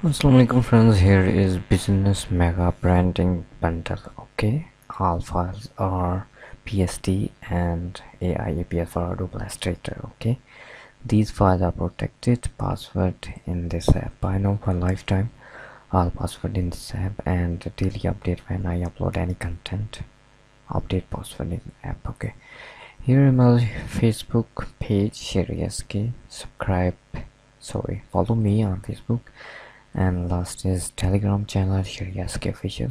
Assalamualaikum friends, here is business mega branding bundle. Okay, all files are PSD and AI APIs for Adobe Illustrator. Okay, these files are protected password in this app by now for lifetime. All password in this app and daily update when I upload any content, update password in app. Okay, here is my Facebook page, Sheri Sk. Follow me on Facebook. And last is Telegram channel, Sheri Sk official.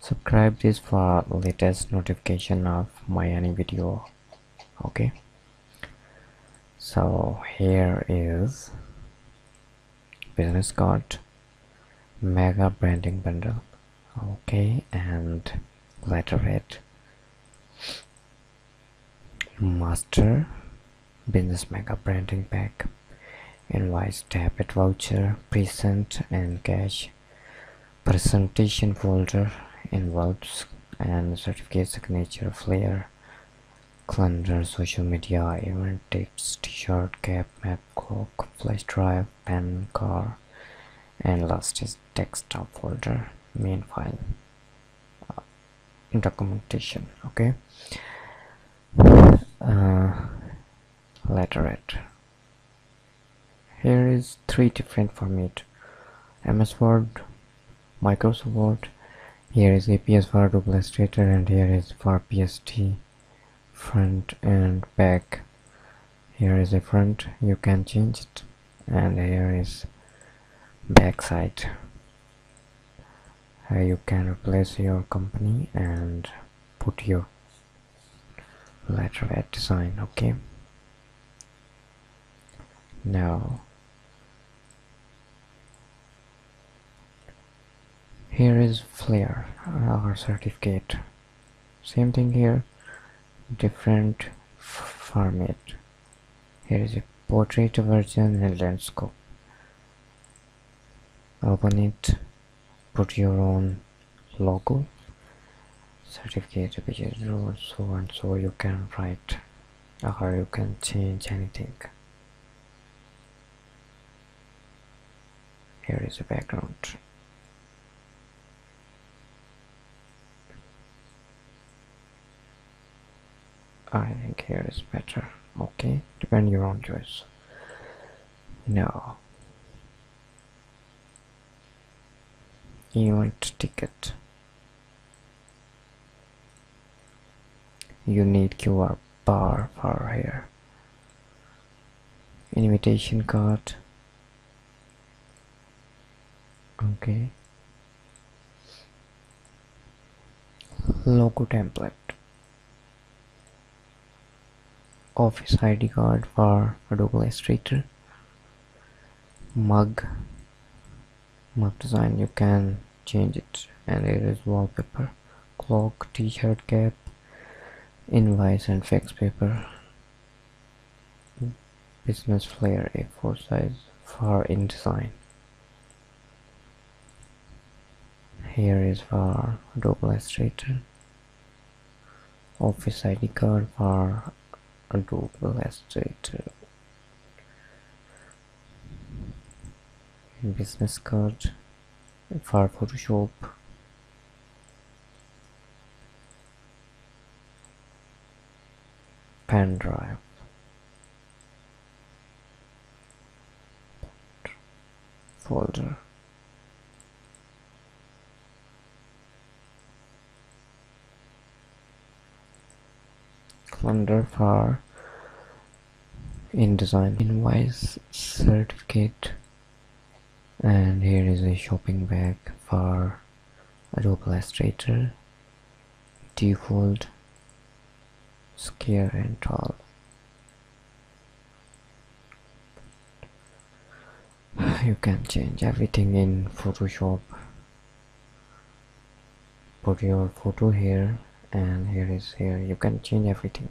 Subscribe this for latest notification of my any video. Okay, so here is business card mega branding bundle. Okay, and letterhead master business mega branding pack, invoice, tablet voucher, present and cash, presentation folder, envelopes and certificate, signature, flyer, calendar, social media, event tips, t-shirt, cap, map, clock, flash drive, pen, car, and last is desktop folder, main file, documentation. Okay, letterhead. Here is 3 different formats: MS Word, Microsoft Word. Here is APIs for Adobe Illustrator, and here is for PSD, front and back. Here is a front, you can change it, and here is back side. You can replace your company and put your letterhead design. Okay, now here is flyer or certificate. Same thing here, different format. Here is a portrait version and landscape. Open it, put your own logo, certificate, which is so and so. You can write or you can change anything. Here is a background. I think here is better. Okay, depend your own choice. Now, event ticket. You need QR bar for here. Invitation card. Okay. Logo template. Office ID card for Adobe Illustrator. Mug design, you can change it, and it is wallpaper, clock, t-shirt, cap, invoice and fax paper, business flyer A4 size for InDesign. Here is for Adobe Illustrator, Office ID card for Adobe Illustrator, business card for Photoshop, pen drive, folder, calendar for InDesign, invoice, certificate, and here is a shopping bag for Adobe Illustrator, default, square and tall. You can change everything in Photoshop. Put your photo here, and here is here. You can change everything.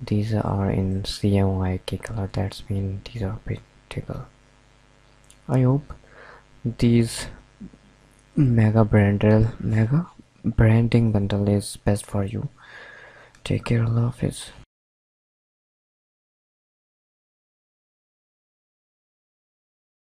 These are in CMYK color, that's mean these are printable. I hope these mega branding bundle is best for you. Take care, love.